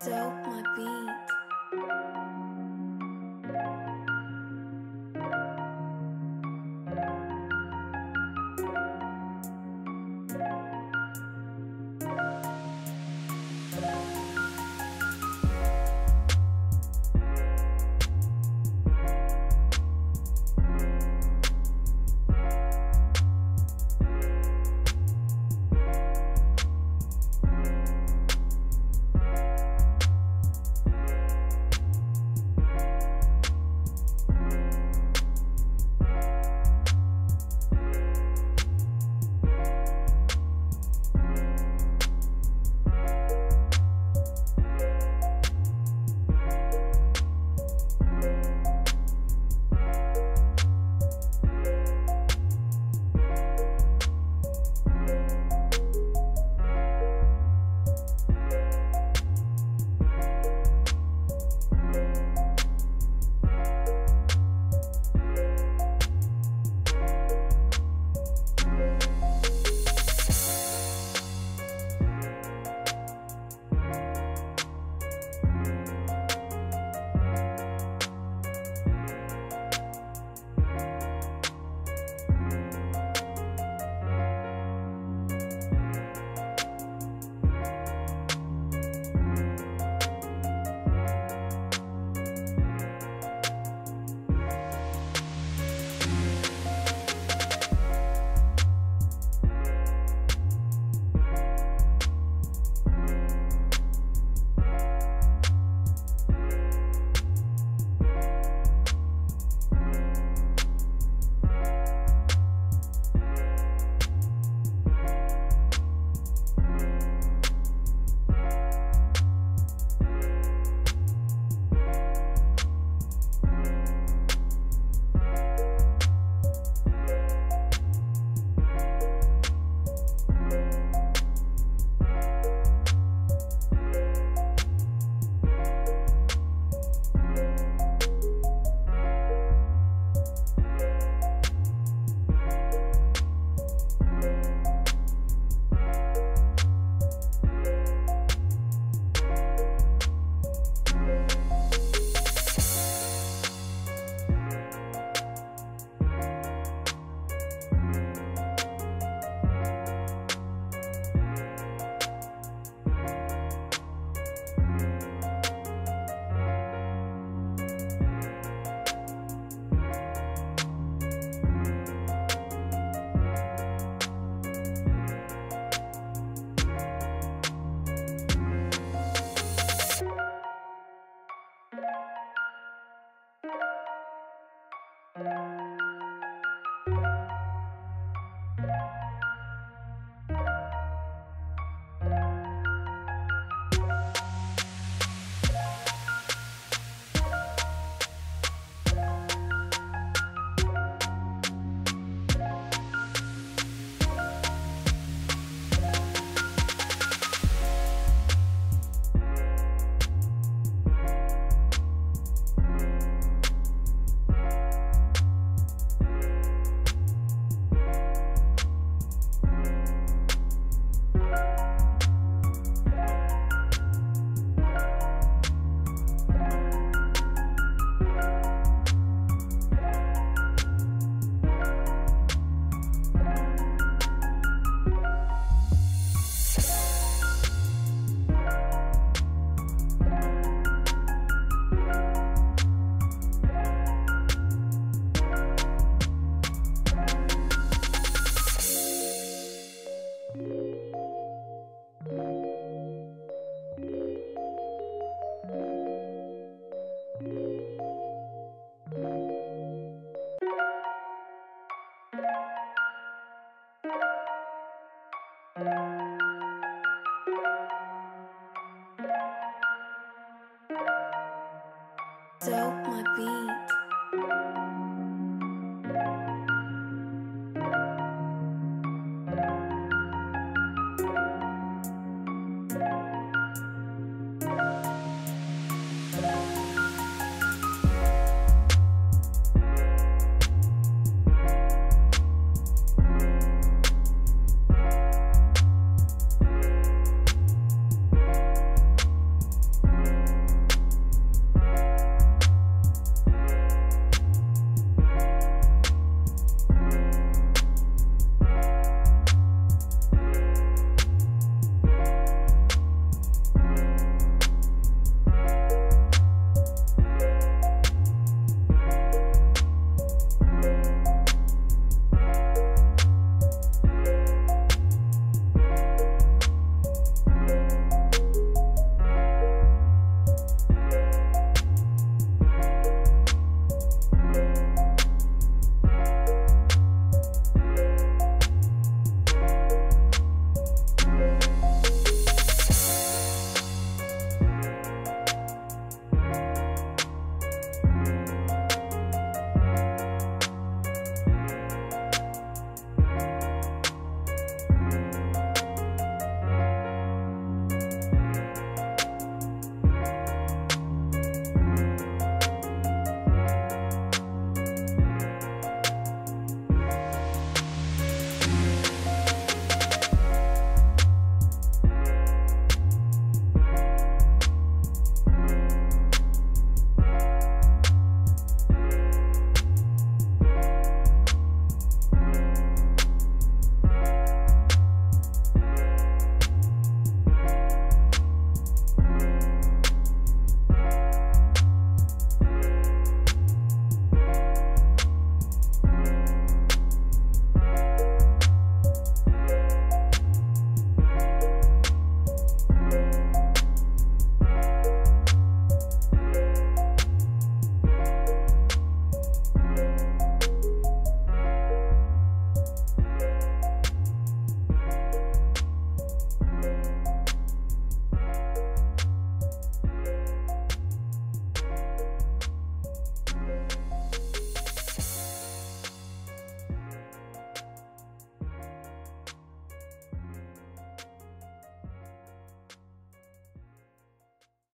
Soak my beat. Soak my beat.